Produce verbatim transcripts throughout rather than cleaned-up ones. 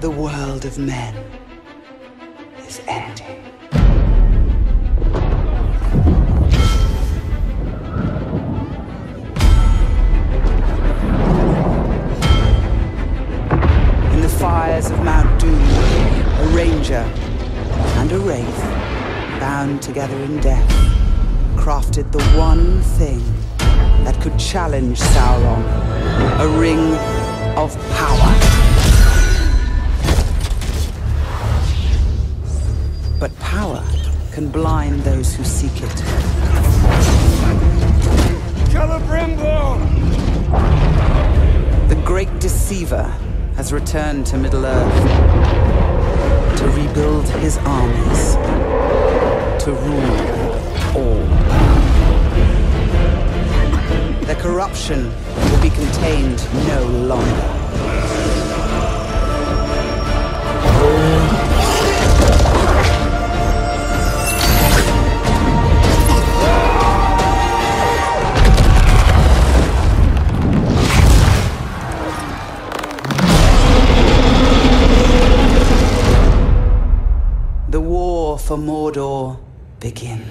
The world of men is ending. In the fires of Mount Doom, a ranger and a wraith, bound together in death, crafted the one thing that could challenge Sauron, a ring of power. But power can blind those who seek it. Celebrimbor! The great deceiver has returned to Middle-earth to rebuild his armies, to rule all. Their corruption will be contained no longer. For Mordor begins.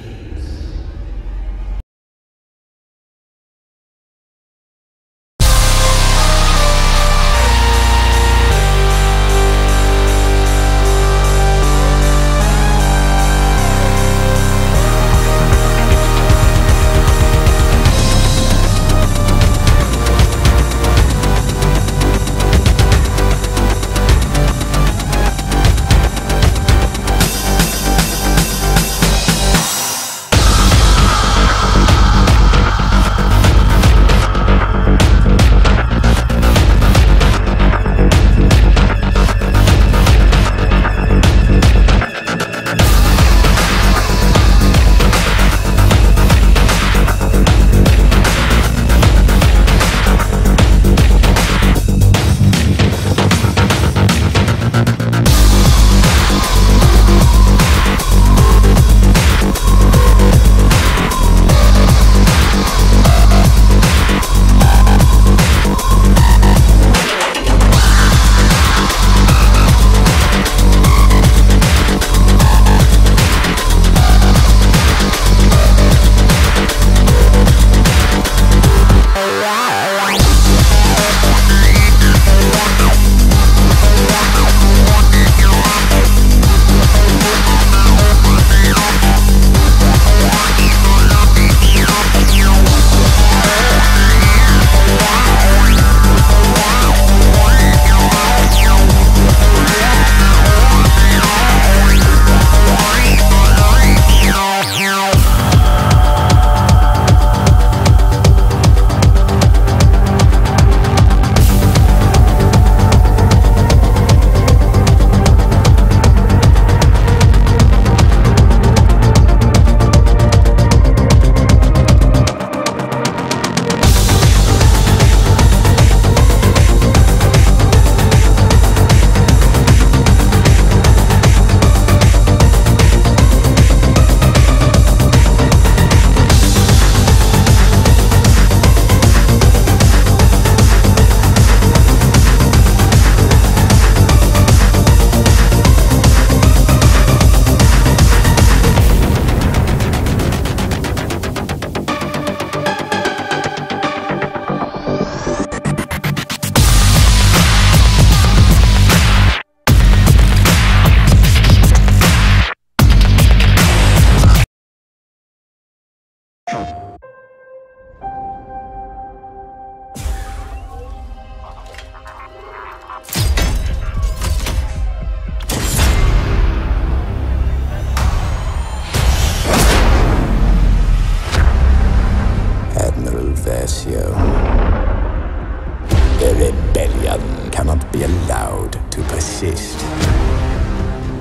The rebellion cannot be allowed to persist.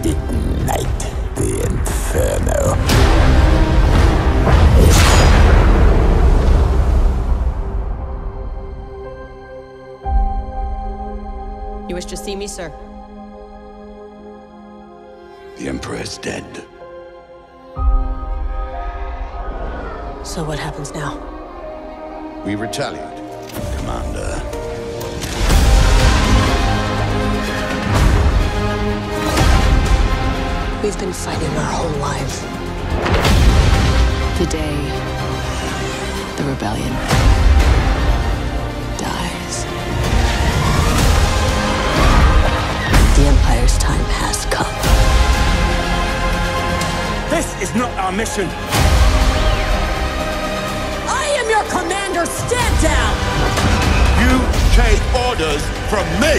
Ignite the inferno. You wish to see me, sir? The Emperor is dead. So what happens now? We retaliate, Commander. We've been fighting our whole lives. Today, the rebellion dies. The Empire's time has come. This is not our mission. I am your commander. Stand down. You take orders from me.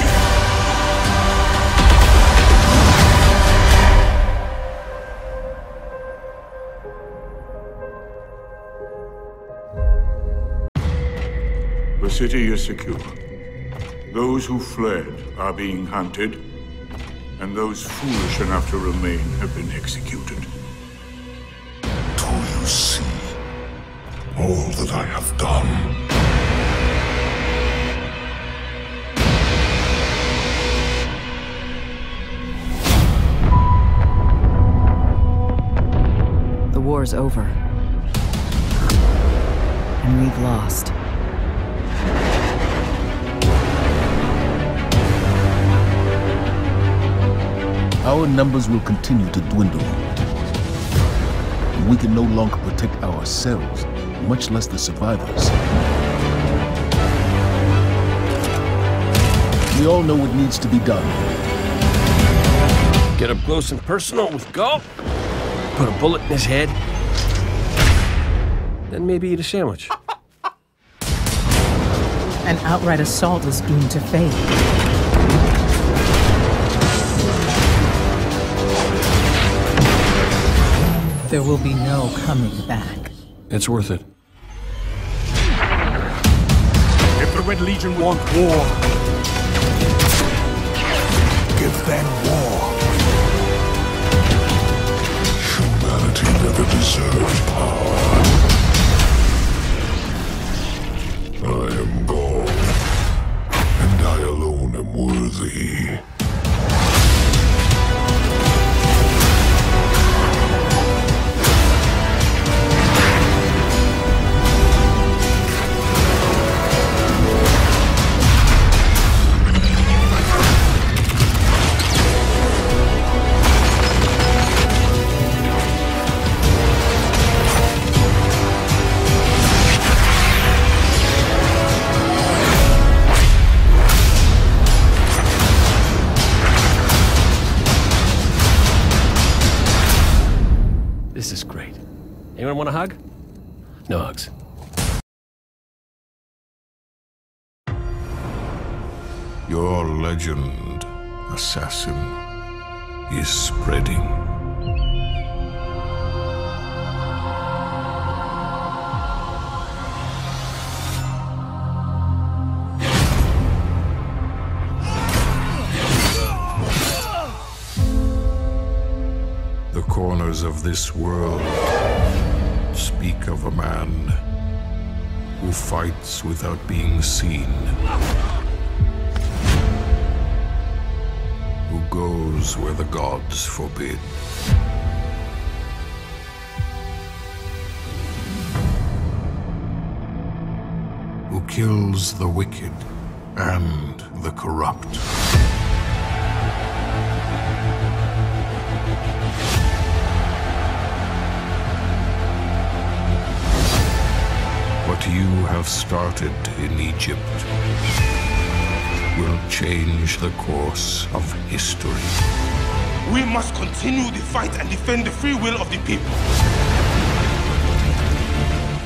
The city is secure. Those who fled are being hunted, and those foolish enough to remain have been executed. Do you see all that I have done? The war's over, and we've lost. Our numbers will continue to dwindle. We can no longer protect ourselves, much less the survivors. We all know what needs to be done. Get up close and personal with Gulp. Put a bullet in his head. Then maybe eat a sandwich. An outright assault is doomed to fate. There will be no coming back. It's worth it. If the Red Legion want war, give them war. Humanity never deserved power. I am God, and I alone am worthy. This is great. Anyone want a hug? No hugs. Your legend, assassin, is spreading. Corners of this world speak of a man who fights without being seen, who goes where the gods forbid. Who kills the wicked and the corrupt. What you have started in Egypt will change the course of history. We must continue the fight and defend the free will of the people.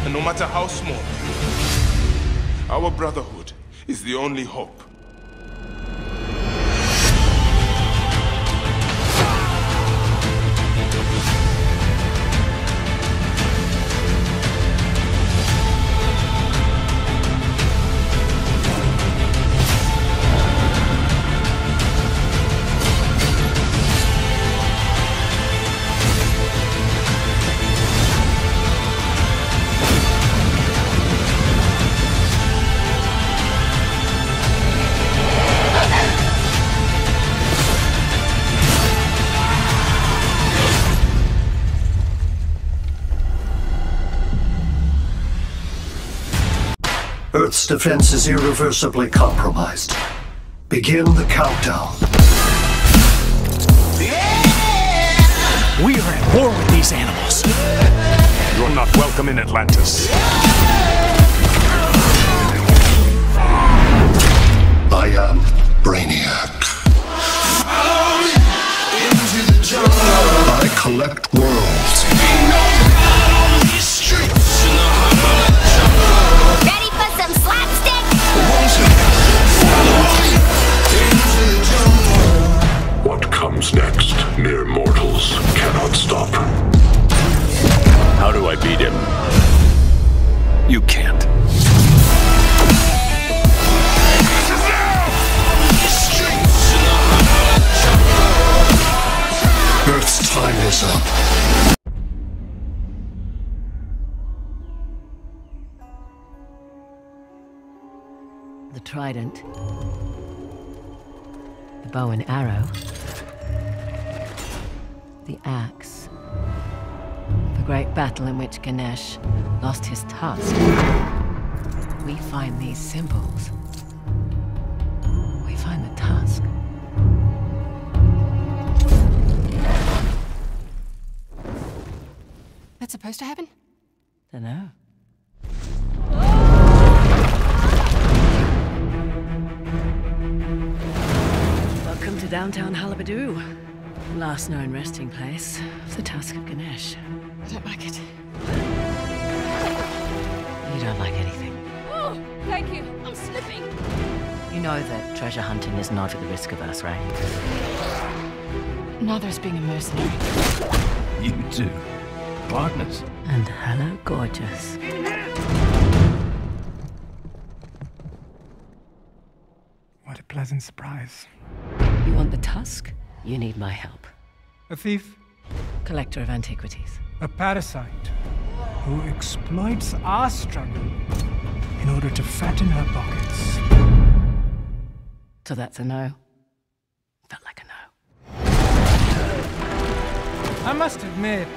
And no matter how small, our brotherhood is the only hope. Earth's defense is irreversibly compromised. Begin the countdown. Yeah! We are at war with these animals. You're not welcome in Atlantis. I am Brainiac. Into the jungle. I collect worlds. Next, mere mortals cannot stop. How do I beat him? You can't. Earth's time is up. The trident, the bow and arrow, the axe. The great battle in which Ganesh lost his tusk. We find these symbols. We find the tusk. That's supposed to happen? Dunno. Welcome to downtown Halabadoo. Last known resting place of the Tusk of Ganesh. I don't like it. You don't like anything. Oh, thank you. I'm slipping. You know that treasure hunting is not at the risk of us, right? Neither is being a mercenary. You two, partners. And hello, gorgeous. What a pleasant surprise. You want the Tusk? You need my help. A thief? Collector of antiquities. A parasite who exploits our struggle in order to fatten her pockets. So that's a no. Felt like a no. I must admit,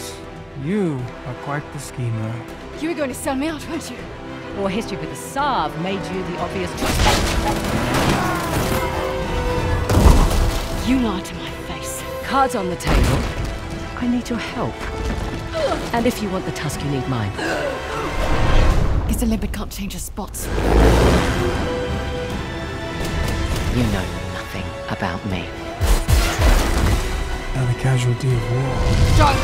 you are quite the schemer. You were going to sell me out, weren't you? Or history with the Sarv made you the obvious choice. You lied to my face. Cards on the table. I need your help. And if you want the tusk, you need mine. It's a leopard, can't change his spots. You know nothing about me. I'm a casualty of war. Don't!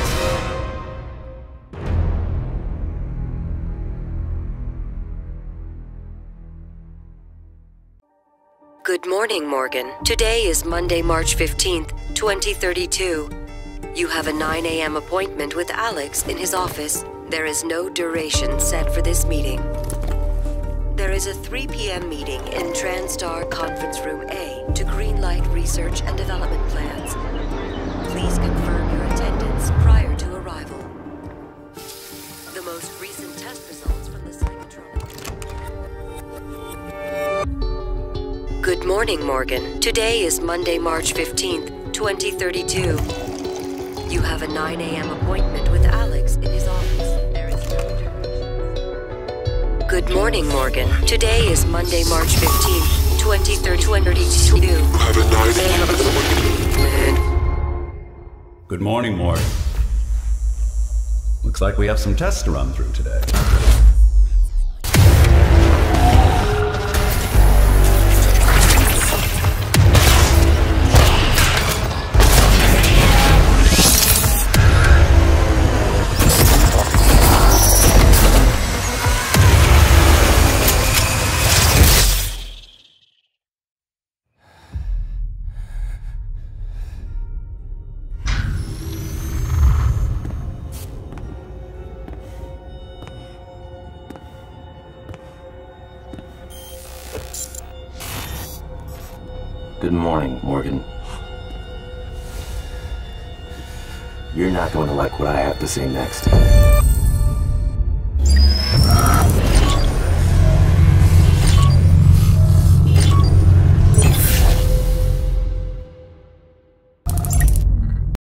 Good morning, Morgan. Today is Monday, March fifteenth, twenty thirty-two. You have a nine A M appointment with Alex in his office. There is no duration set for this meeting. There is a three P M meeting in Transstar Conference Room A to greenlight research and development plans. Please confirm your attendance prior to arrival. The most recent test results from the psychotronic. Good morning, Morgan. Today is Monday, March fifteenth, twenty thirty-two. You have a nine A M appointment with Alex in his office. There is no... Good morning, Morgan. Today is Monday, March fifteenth, twenty thirty-two. You have a nine A M appointment. Good morning, Morgan. Looks like we have some tests to run through today. Good morning, Morgan. You're not going to like what I have to say next.